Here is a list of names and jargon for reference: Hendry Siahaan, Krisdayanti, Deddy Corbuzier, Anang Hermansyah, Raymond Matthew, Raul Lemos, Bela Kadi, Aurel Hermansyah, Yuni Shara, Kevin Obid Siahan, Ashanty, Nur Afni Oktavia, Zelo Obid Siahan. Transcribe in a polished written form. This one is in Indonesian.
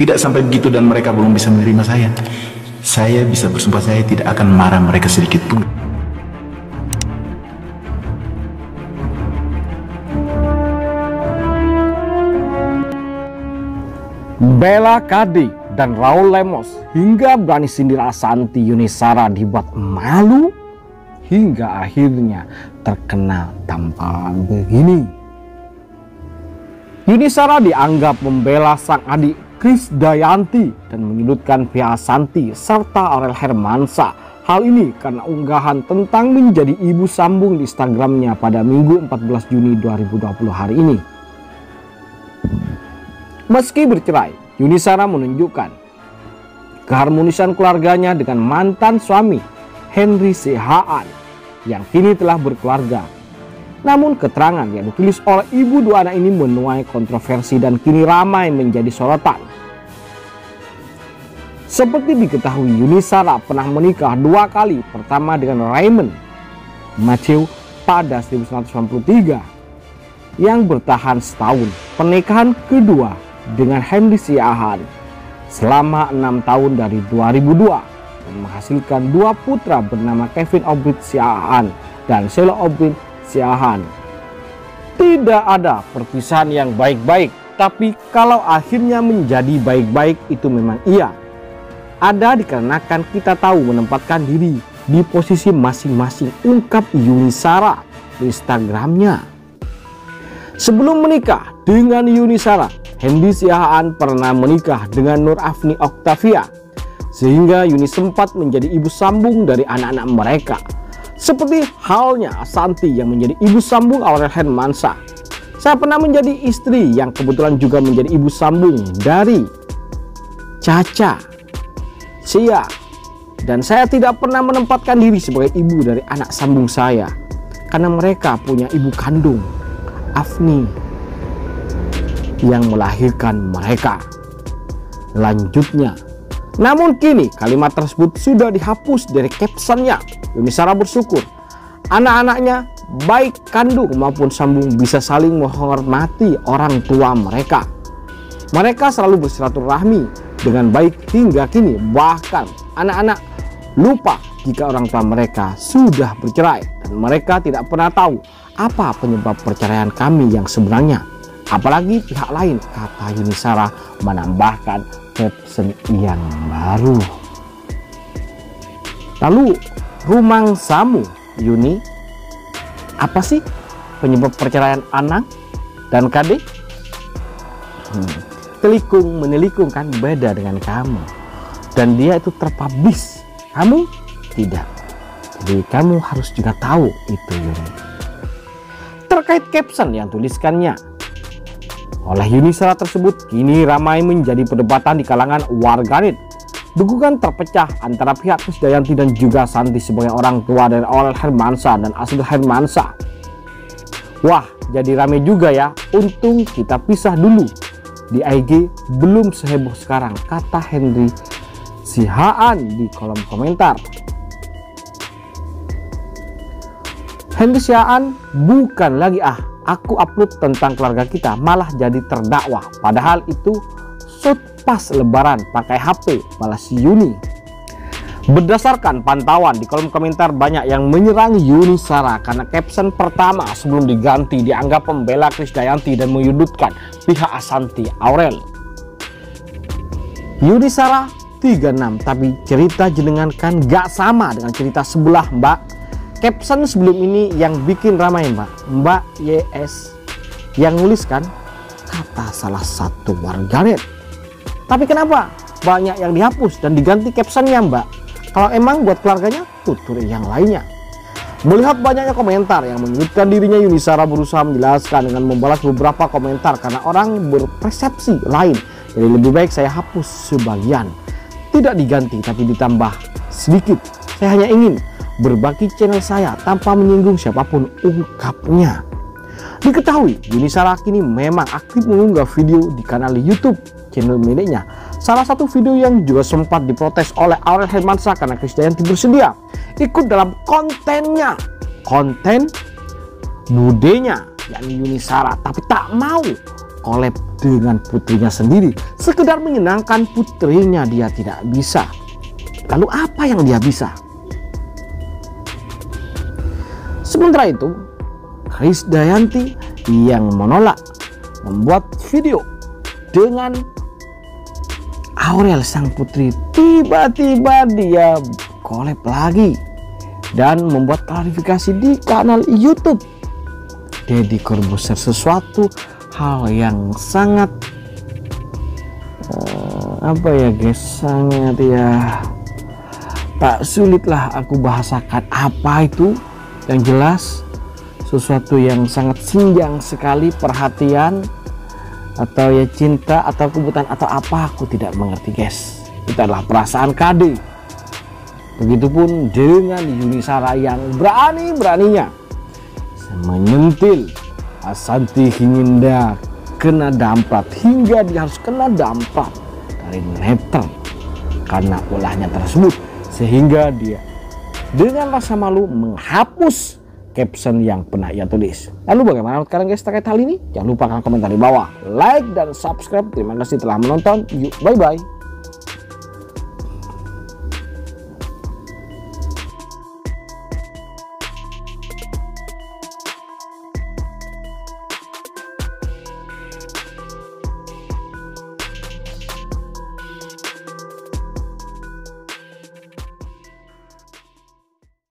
Tidak sampai begitu dan mereka belum bisa menerima saya bisa bersumpah saya tidak akan marah mereka sedikit pun. Bela Kadi dan Raul Lemos hingga berani sindir Ashanty, Yuni Shara dibuat malu hingga akhirnya terkenal tamparan begini. Yuni Shara dianggap membela sang adik Krisdayanti dan menyudutkan pihak Ashanty serta Aurel Hermansyah. Hal ini karena unggahan tentang menjadi ibu sambung di Instagramnya pada Minggu 14 Juni 2020 hari ini. Meski bercerai, Yuni Shara menunjukkan keharmonisan keluarganya dengan mantan suami Hendry Siahaan yang kini telah berkeluarga. Namun keterangan yang ditulis oleh ibu dua anak ini menuai kontroversi dan kini ramai menjadi sorotan. Seperti diketahui, Yuni Shara pernah menikah 2 kali, pertama dengan Raymond Matthew pada 1993 yang bertahan setahun. Pernikahan kedua dengan Hendry Siahaan selama 6 tahun dari 2002. Menghasilkan 2 putra bernama Kevin Obid Siahan dan Zelo Obid Siahan. Tidak ada perpisahan yang baik-baik, tapi kalau akhirnya menjadi baik-baik itu memang iya ada dikarenakan kita tahu menempatkan diri di posisi masing-masing, ungkap Yuni Shara di Instagramnya. Sebelum menikah dengan Yuni Shara, Hendry Siahaan pernah menikah dengan Nur Afni Oktavia, sehingga Yuni sempat menjadi ibu sambung dari anak-anak mereka. Seperti halnya Ashanty yang menjadi ibu sambung Aurel Hermansyah. Saya pernah menjadi istri yang kebetulan juga menjadi ibu sambung dari Caca, Sia. Dan saya tidak pernah menempatkan diri sebagai ibu dari anak sambung saya, karena mereka punya ibu kandung, Afni, yang melahirkan mereka. Lanjutnya. Namun kini kalimat tersebut sudah dihapus dari captionnya. Yuni Shara bersyukur anak-anaknya baik kandung maupun sambung bisa saling menghormati orang tua mereka. Mereka selalu bersilaturahmi dengan baik hingga kini, bahkan anak-anak lupa jika orang tua mereka sudah bercerai dan mereka tidak pernah tahu apa penyebab perceraian kami yang sebenarnya. Apalagi pihak lain, kata Yuni Shara menambahkan caption yang baru. Lalu rumang samu Yuni, apa sih penyebab perceraian Anang dan Kade? Telikung menelikung kan beda dengan kamu, dan dia itu terpublish, kamu tidak. Jadi kamu harus juga tahu itu, Yuni. Terkait caption yang tuliskannya oleh Yuni Shara tersebut kini ramai menjadi perdebatan di kalangan warganet. Dukungan terpecah antara pihak Krisdayanti dan juga Ashanty sebagai orang tua dari Aurel Hermansyah dan Ashanty Hermansyah. Wah, jadi rame juga ya. Untung kita pisah dulu. Di IG belum seheboh sekarang, kata Hendry Siahaan di kolom komentar. Hendry Siahaan, bukan lagi aku upload tentang keluarga kita malah jadi terdakwa, padahal itu shoot pas lebaran pakai HP, malah si Yuni. Berdasarkan pantauan di kolom komentar, banyak yang menyerang Yuni Shara karena caption pertama sebelum diganti dianggap pembela Krisdayanti dan menyudutkan pihak Ashanty Aurel. Yuni Shara 36, tapi cerita jenengan kan gak sama dengan cerita sebelah, Mbak. Caption sebelum ini yang bikin ramai, Mbak YS yang nuliskan, kata salah satu warganet. Tapi kenapa banyak yang dihapus dan diganti captionnya, Mbak? Kalau emang buat keluarganya, tuturi yang lainnya. Melihat banyaknya komentar yang menyudutkan dirinya, Yuni Shara berusaha menjelaskan dengan membalas beberapa komentar karena orang berpersepsi lain. Jadi lebih baik saya hapus sebagian, tidak diganti tapi ditambah sedikit. Saya hanya ingin berbagi channel saya tanpa menyinggung siapapun, ungkapnya. Diketahui Yuni Shara kini memang aktif mengunggah video di kanal YouTube channel miliknya. Salah satu video yang juga sempat diprotes oleh Aurel Hermansyah karena Krisdayanti bersedia ikut dalam kontennya, konten budenya yakni Yuni Shara, tapi tak mau collab dengan putrinya sendiri. Sekedar menyenangkan putrinya dia tidak bisa. Lalu apa yang dia bisa? Sementara itu, Krisdayanti yang menolak membuat video dengan Aurel sang putri. Tiba-tiba dia collab lagi dan membuat klarifikasi di kanal YouTube Deddy Corbuzier. Sesuatu hal yang sangat sangat tak sulitlah aku bahasakan apa itu. Yang jelas sesuatu yang sangat sinjang sekali perhatian atau ya cinta atau kebutuhan atau apa, aku tidak mengerti guys. Itu adalah perasaan KD. Begitupun dengan Yuni Shara yang berani-beraninya menyentil Ashanty hingga kena damprat, hingga dia harus kena damprat dari netizen karena ulahnya tersebut, sehingga dia dengan rasa malu menghapus caption yang pernah ia tulis. Lalu bagaimana menurut kalian guys terkait hal ini? Jangan lupa komen di bawah, like dan subscribe. Terima kasih telah menonton. Yuk, bye bye.